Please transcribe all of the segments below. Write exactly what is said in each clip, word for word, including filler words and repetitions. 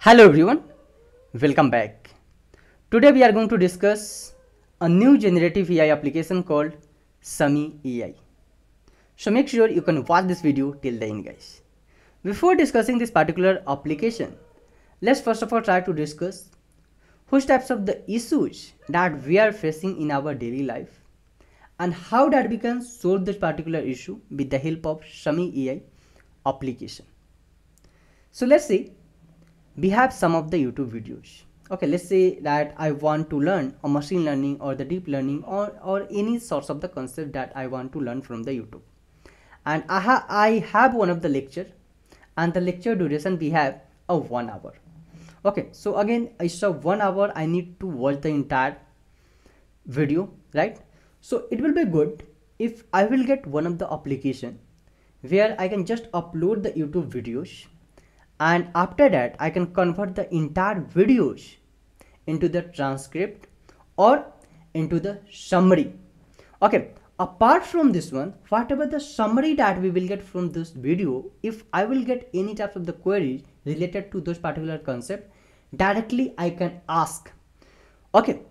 Hello everyone, welcome back. Today we are going to discuss a new generative A I application called SAMI A I. So make sure you can watch this video till the end, guys. Before discussing this particular application, let's first of all try to discuss which types of the issues that we are facing in our daily life and how that we can solve this particular issue with the help of SAMI A I application. So let's see. We have some of the YouTube videos. Okay, let's say that I want to learn a machine learning or the deep learning or, or any sorts of the concept that I want to learn from the YouTube. And I, ha I have one of the lecture and the lecture duration we have a one hour. Okay, so again, it's a one hour. I need to watch the entire video, right? So it will be good if I will get one of the application where I can just upload the YouTube videos. And after that, I can convert the entire videos into the transcript or into the summary. Okay, apart from this one, whatever the summary that we will get from this video, if I will get any types of the queries related to those particular concept, directly I can ask. Okay,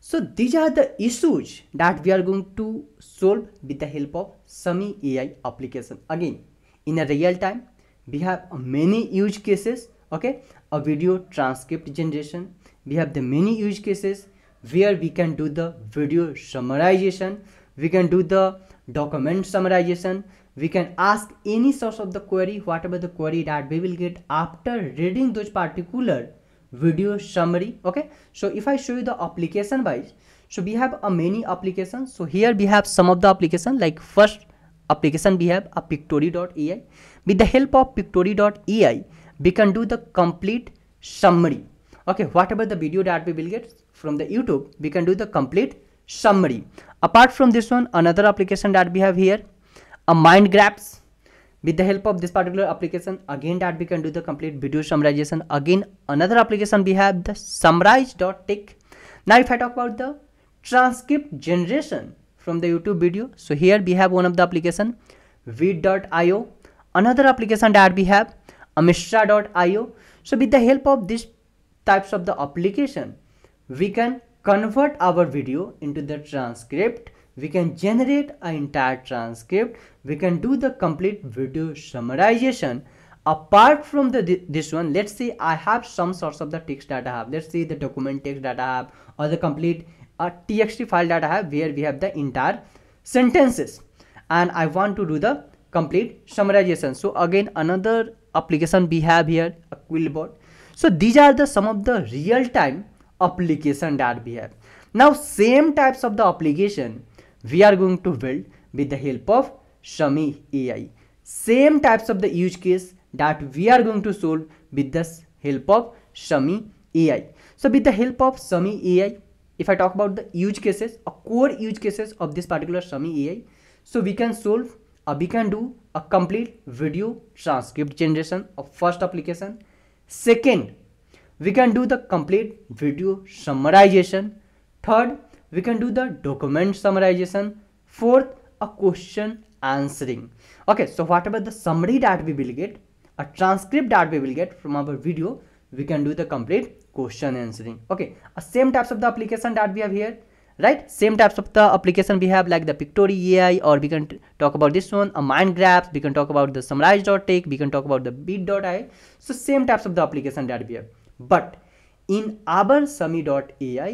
so these are the issues that we are going to solve with the help of SAMI A I application. Again, in a real time, we have many use cases. Okay, a video transcript generation, we have the many use cases where we can do the video summarization, we can do the document summarization, we can ask any source of the query, whatever the query that we will get after reading those particular video summary. Okay, so if I show you the application wise, so we have a many applications. So here we have some of the application, like first application we have a Pictory dot A I. With the help of Pictory dot A I, we can do the complete summary. Okay, whatever the video that we will get from the YouTube, we can do the complete summary. Apart from this one, another application that we have here, a mind grabs. With the help of this particular application, again that we can do the complete video summarization. Again, another application we have, the summarize dot tech. Now if I talk about the transcript generation from the YouTube video, so here we have one of the application, vid dot I O. Another application that we have, Mistral dot I O. So with the help of these types of the application, we can convert our video into the transcript. We can generate an entire transcript. We can do the complete video summarization. Apart from the this one, let's say I have some sorts of the text that I have. Let's say the document text that I have or the complete uh, T X T file that I have where we have the entire sentences. And I want to do the complete summarization. So again, another application we have here, a quillboard. So these are the some of the real-time application that we have. Now same types of the application we are going to build with the help of SAMI A I. Same types of the use case that we are going to solve with the help of SAMI A I. So with the help of SAMI A I, if I talk about the use cases, a core use cases of this particular SAMI A I, so we can solve Uh, we can do a complete video transcript generation of first application. Second, we can do the complete video summarization. Third, we can do the document summarization. Fourth, a question answering. Okay, so whatever the summary that we will get, a transcript that we will get from our video, we can do the complete question answering. Okay, uh, same types of the application that we have here. Right, same types of the application we have, like the Pictory dot A I, or we can talk about this one, a mind grabs, we can talk about the summarize dot tech, we can talk about the vid dot I O. So same types of the application that we have. But in our SAMI dot A I,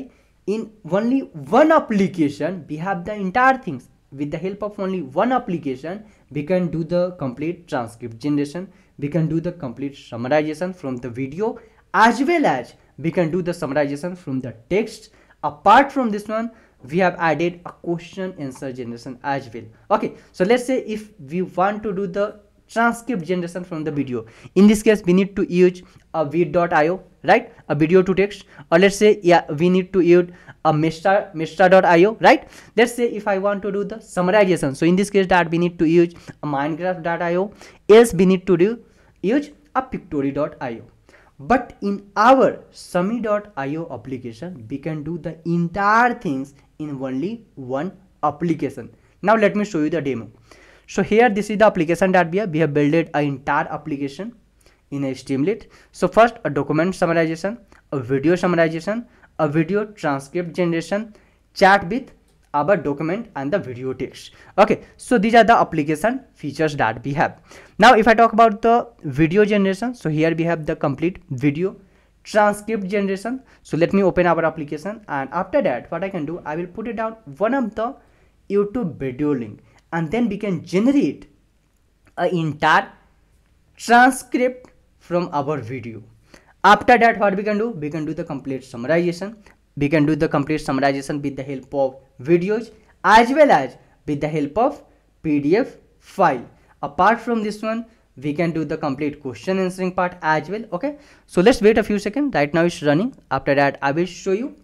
in only one application, we have the entire things. With the help of only one application, we can do the complete transcript generation, we can do the complete summarization from the video, as well as we can do the summarization from the text. Apart from this one, we have added a question answer generation as well. Okay, so let's say if we want to do the transcript generation from the video, in this case we need to use a vid dot I O, right, a video to text, or let's say yeah we need to use a Mistral dot I O, right. Let's say if I want to do the summarization, so in this case that we need to use a mind graph dot I O, else we need to do use a Pictory dot I O. But in our SAMI dot I O application, we can do the entire things in only one application. Now let me show you the demo. So here this is the application that we have. We have built an entire application in a Streamlit. So first, a document summarization, a video summarization, a video transcript generation, chat with our document and the video text. Okay, so these are the application features that we have. Now if I talk about the video generation, so here we have the complete video transcript generation. So let me open our application, and after that what I can do, I will put it down one of the YouTube video link, and then we can generate an entire transcript from our video. After that what we can do, we can do the complete summarization. We can do the complete summarization with the help of videos as well as with the help of P D F file. Apart from this one, we can do the complete question answering part as well. Okay, so let's wait a few seconds. Right now it's running. After that I will show you.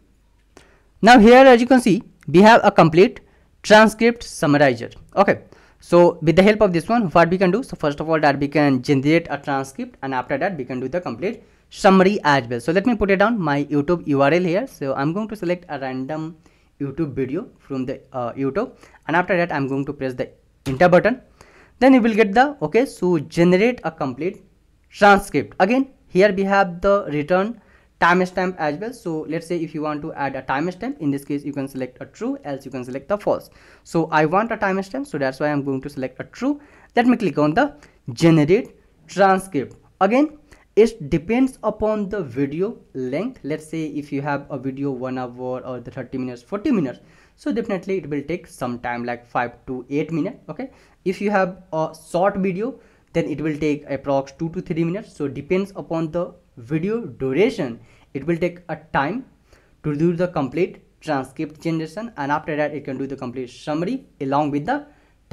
Now here, as you can see, we have a complete transcript summarizer. Okay, so with the help of this one, what we can do, so first of all that we can generate a transcript, and after that we can do the complete summary as well. So let me put it down my YouTube U R L here. So I'm going to select a random YouTube video from the uh, YouTube, and after that I'm going to press the enter button. Then you will get the okay, so generate a complete transcript. Again, here we have the return timestamp as well. So let's say if you want to add a timestamp, in this case you can select a true, else you can select the false. So I want a timestamp, so that's why I'm going to select a true. Let me click on the generate transcript. Again, it depends upon the video length. Let's say if you have a video one hour or the thirty minutes, forty minutes, so definitely it will take some time, like five to eight minutes. Okay, if you have a short video, then it will take approx two to three minutes. So depends upon the video duration, it will take a time to do the complete transcript generation, and after that it can do the complete summary along with the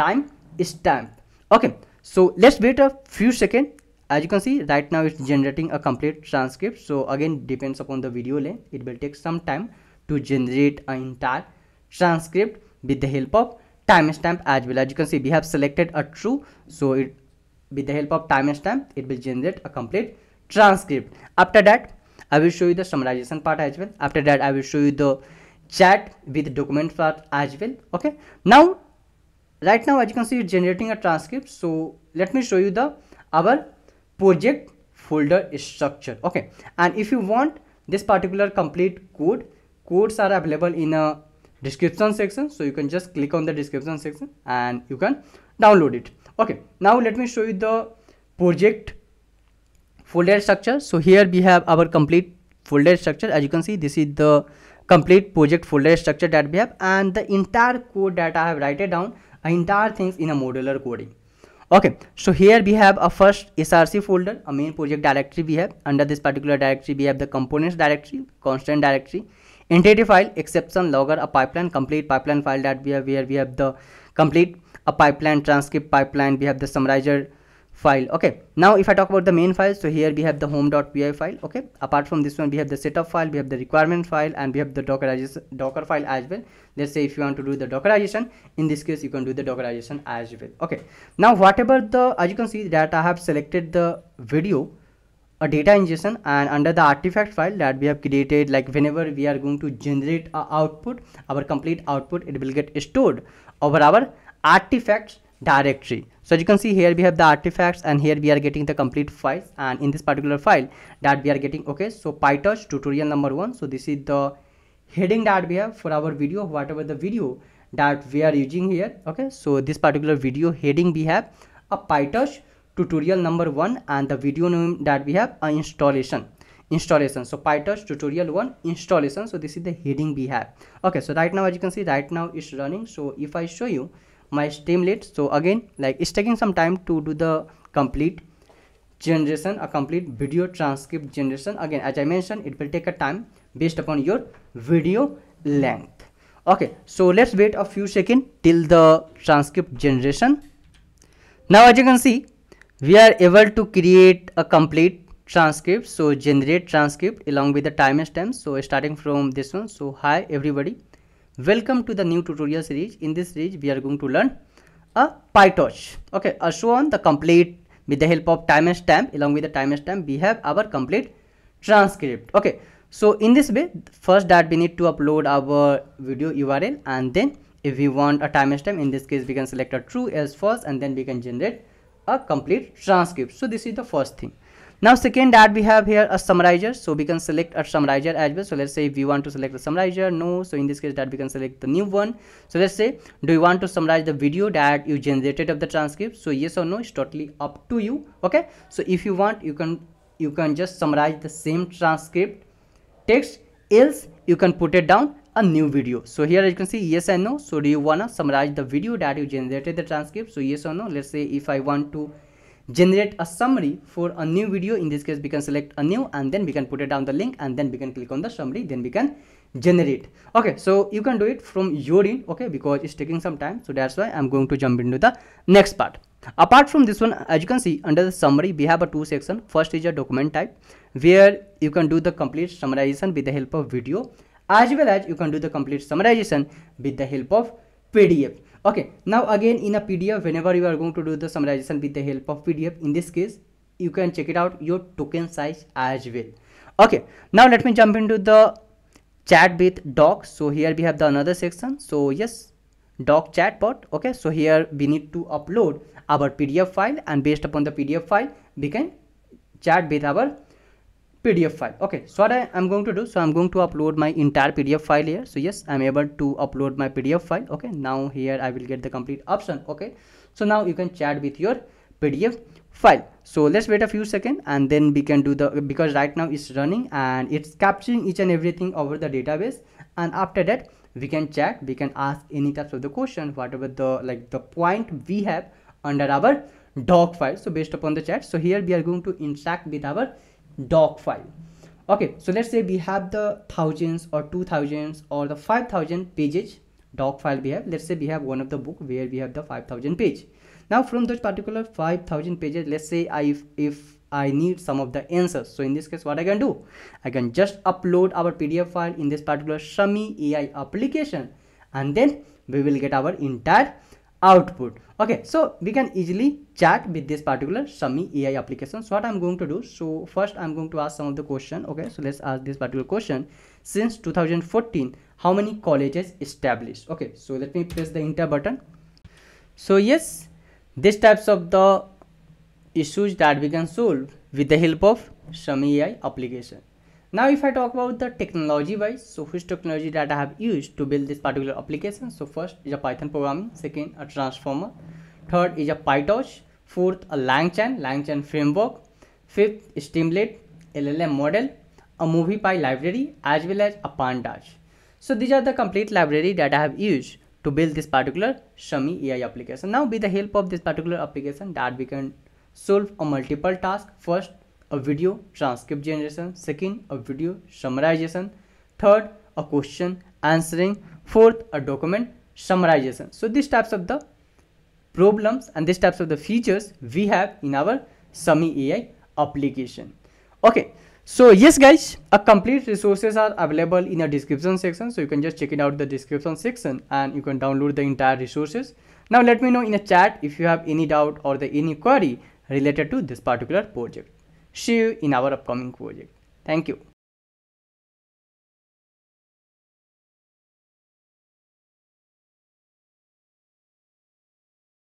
time stamp. Okay, so let's wait a few seconds. As you can see, right now it's generating a complete transcript. So again, depends upon the video length, it will take some time to generate an entire transcript with the help of timestamp as well. As you can see, we have selected a true, so it with the help of timestamp it will generate a complete transcript. After that I will show you the summarization part as well. After that I will show you the chat with document part as well. Okay, now right now as you can see, it's generating a transcript. So let me show you the our project folder structure. Okay, and if you want this particular complete code, codes are available in a description section, so you can just click on the description section and you can download it. Okay, now let me show you the project folder structure. So here we have our complete folder structure. As you can see, this is the complete project folder structure that we have, and the entire code that I have written down, entire things in a modular coding. Okay, so here we have a first S R C folder, a main project directory we have. Under this particular directory we have the components directory, constant directory, entity file, exception logger, a pipeline, complete pipeline file that we have, where we have the complete a pipeline, transcript pipeline, we have the summarizer file. Okay, now if I talk about the main file, so here we have the home.py file. Okay, apart from this one we have the setup file, we have the requirement file, and we have the dockerization docker file as well. Let's say if you want to do the dockerization, in this case you can do the dockerization as well. Okay, now whatever the, as you can see that I have selected the video a data ingestion, and under the artifact file that we have created, like whenever we are going to generate our output, our complete output, it will get stored over our artifacts directory. So as you can see, here we have the artifacts, and here we are getting the complete files, and in this particular file that we are getting, okay, so PyTorch tutorial number one. So this is the heading that we have for our video, whatever the video that we are using here. Okay, so this particular video heading we have a PyTorch tutorial number one, and the video name that we have a installation installation so PyTorch tutorial one installation. So this is the heading we have. Okay, so right now as you can see, right now it's running. So if I show you my Streamlit, so again, like it's taking some time to do the complete generation, a complete video transcript generation. Again, as I mentioned, it will take a time based upon your video length. Okay, so let's wait a few seconds till the transcript generation. Now as you can see, we are able to create a complete transcript. So generate transcript along with the timestamps. So starting from this one. So hi everybody, welcome to the new tutorial series. In this series we are going to learn a PyTorch. Okay, uh, so on the complete, with the help of timestamp, along with the timestamp we have our complete transcript. Okay, so in this way, first that we need to upload our video U R L, and then if we want a timestamp, in this case we can select a true, else false, and then we can generate a complete transcript. So this is the first thing. Now second that we have here a summarizer, so we can select a summarizer as well. So let's say if you want to select the summarizer, no, so in this case that we can select the new one. So let's say, do you want to summarize the video that you generated of the transcript? So yes or no, it's totally up to you. Okay, so if you want, you can you can just summarize the same transcript text, else you can put it down a new video. So here you can see yes and no. So do you want to summarize the video that you generated the transcript? So yes or no. Let's say if I want to generate a summary for a new video, in this case we can select a new and then we can put it down the link and then we can click on the summary, then we can generate. Okay, so you can do it from your end, okay, because it's taking some time. So that's why I'm going to jump into the next part. Apart from this one, as you can see under the summary we have a two section. First is a document type where you can do the complete summarization with the help of video, as well as you can do the complete summarization with the help of P D F. Okay, now again in a P D F, whenever you are going to do the summarization with the help of P D F, in this case you can check it out your token size as well. Okay, now let me jump into the chat with doc. So here we have the another section. So yes, doc chatbot. Okay, so here we need to upload our P D F file, and based upon the P D F file we can chat with our P D F file. Okay, so what I am going to do, so I'm going to upload my entire P D F file here. So yes, I'm able to upload my P D F file. Okay, now here I will get the complete option. Okay, so now you can chat with your P D F file. So let's wait a few seconds and then we can do the, because right now it's running and it's capturing each and everything over the database, and after that we can chat, we can ask any types of the question, whatever the like the point we have under our doc file. So based upon the chat, so here we are going to interact with our doc file. Okay, so let's say we have the thousands or two thousands or the five thousand pages doc file we have. Let's say we have one of the book where we have the five thousand page. Now from those particular five thousand pages, let's say I if, if I need some of the answers. So in this case, what I can do, I can just upload our P D F file in this particular SAMI A I application, and then we will get our entire output. Okay, so we can easily chat with this particular SAMI A I application. So what I'm going to do, so first I'm going to ask some of the question. Okay, so let's ask this particular question. Since two thousand fourteen, how many colleges established? Okay, so let me press the enter button. So yes, these types of the issues that we can solve with the help of SAMI A I application. Now if I talk about the technology wise, so which technology that I have used to build this particular application. So first is a Python programming, second a transformer, third is a PyTorch, fourth a LangChain, LangChain framework, fifth Streamlit, L L M model, a MoviePy library, as well as a pandas. So these are the complete library that I have used to build this particular SAMI A I application. Now with the help of this particular application that we can solve a multiple task. First, a video transcript generation, second a video summarization, third a question answering, fourth a document summarization. So these types of the problems and these types of the features we have in our SAMI A I application. Okay, so yes guys, a complete resources are available in a description section, so you can just check it out the description section and you can download the entire resources. Now let me know in a chat if you have any doubt or the any query related to this particular project. See you in our upcoming project. Thank you.